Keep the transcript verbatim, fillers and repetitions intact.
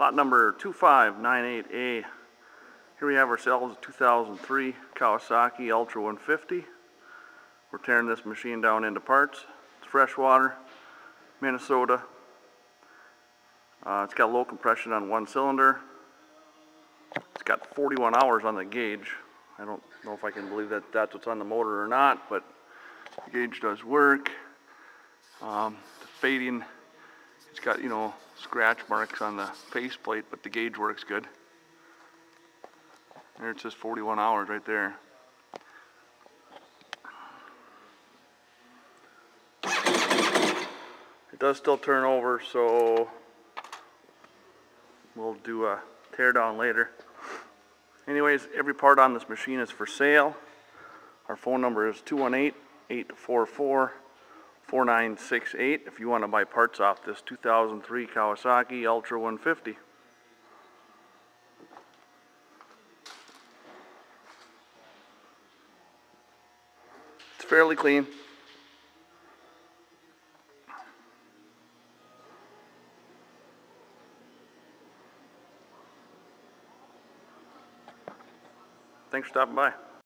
Lot number two five nine eight A. Here we have ourselves a two thousand three Kawasaki Ultra one fifty. We're tearing this machine down into parts. It's freshwater, Minnesota. Uh, it's got low compression on one cylinder. It's got forty-one hours on the gauge. I don't know if I can believe that that's what's on the motor or not, but the gauge does work. Um, the fading, it's got, you know, scratch marks on the faceplate, but the gauge works good. There it says forty-one hours right there. It does still turn over, so we'll do a teardown later. Anyways, every part on this machine is for sale. Our phone number is two one eight, eight four four, four nine six eight if you want to buy parts off this two thousand three Kawasaki Ultra one fifty. It's fairly clean. Thanks for stopping by.